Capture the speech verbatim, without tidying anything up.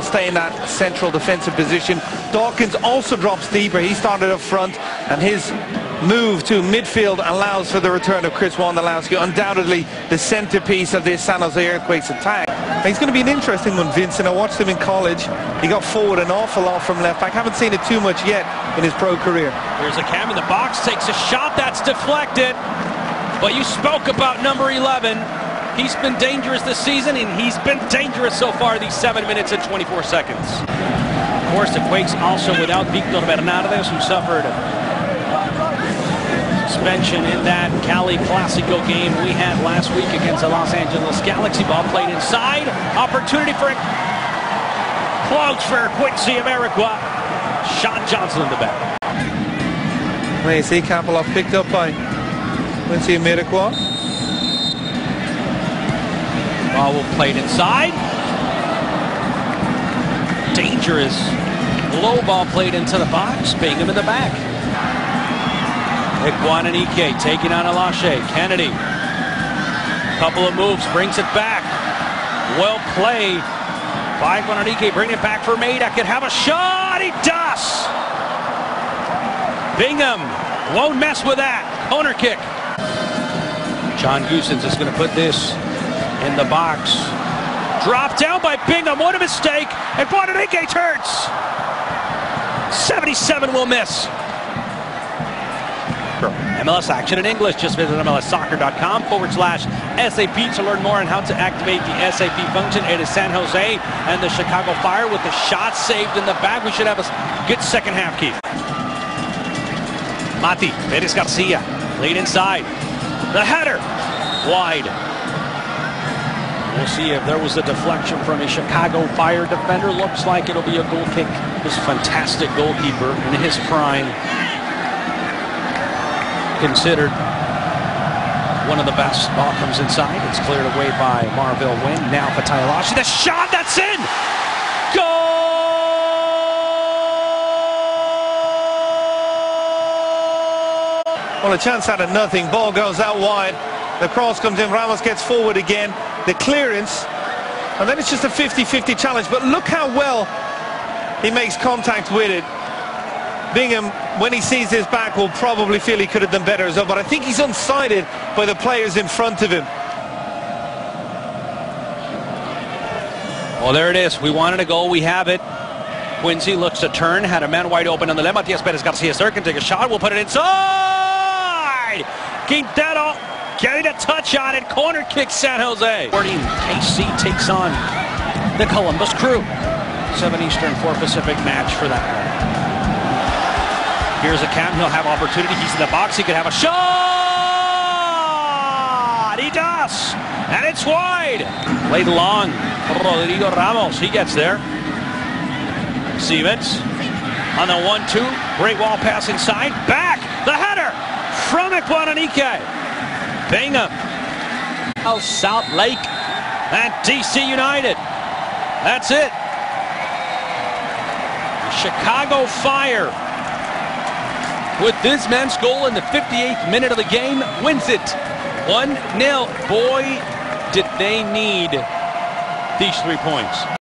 He'll stay in that central defensive position. Dawkins also drops deeper. He started up front, and his move to midfield allows for the return of Chris Wondolowski, undoubtedly the centerpiece of this San Jose Earthquakes attack. He's going to be an interesting one, Vincent. I watched him in college. He got forward an awful lot from left back. Haven't seen it too much yet in his pro career. Here's a cam in the box, takes a shot that's deflected. But you spoke about number eleven. He's been dangerous this season, and he's been dangerous so far these seven minutes and twenty-four seconds. Of course, the Quakes also without Victor Bernardes, who suffered suspension in that Cali Clasico game we had last week against the Los Angeles Galaxy. Ball played inside. Opportunity for it. Close for Quincy Amarikwa. Shot Johnson in the back. Well, you see Kapilov picked up by Quincy Amarikwa. Ball will play it inside. Dangerous. Low ball played into the box. Bingham in the back. Iguananike taking on Alache Kennedy. Couple of moves, brings it back. Well played by Iguananike, bringing it back for Maida. Could have a shot. He does. Bingham won't mess with that. Corner kick. John Goossens is going to put this in the box. Dropped down by Bingham. What a mistake. And Iguananike turns. seventy-seven will miss. M L S action in English. Just visit M L S soccer dot com forward slash S A P to learn more on how to activate the S A P function. It is San Jose and the Chicago Fire with the shot saved in the back. We should have a good second half, Keith. Matias Perez Garcia, lead inside. The header, wide. We'll see if there was a deflection from a Chicago Fire defender. Looks like it'll be a goal kick. This fantastic goalkeeper in his prime, considered one of the best. Ball comes inside. It's cleared away by Marville Wynn. Now for Taylor Lashley. The shot, that's in! Goal! Well, a chance out of nothing. Ball goes out wide. The cross comes in. Ramos gets forward again. The clearance. And then it's just a fifty fifty challenge. But look how well he makes contact with it. Bingham, when he sees his back, will probably feel he could have done better as well, but I think he's unsighted by the players in front of him. Well, there it is. We wanted a goal. We have it. Quincy looks to turn. Had a man wide open on the left. Matias Perez Garcia can take a shot. We'll put it inside. Quintero getting a touch on it. Corner kick, San Jose. K C takes on the Columbus Crew. seven Eastern, four Pacific match for that one. Here's a cam, he'll have opportunity, he's in the box, he could have a shot! He does! And it's wide! Played long, Rodrigo Ramos, he gets there. Siemens on the one two, great wall pass inside, back! The header from Iguananike. Bingham. Oh, South Lake and D C United. That's it. Chicago Fire, with this man's goal in the fifty-eighth minute of the game, wins it one nil. Boy, did they need these three points.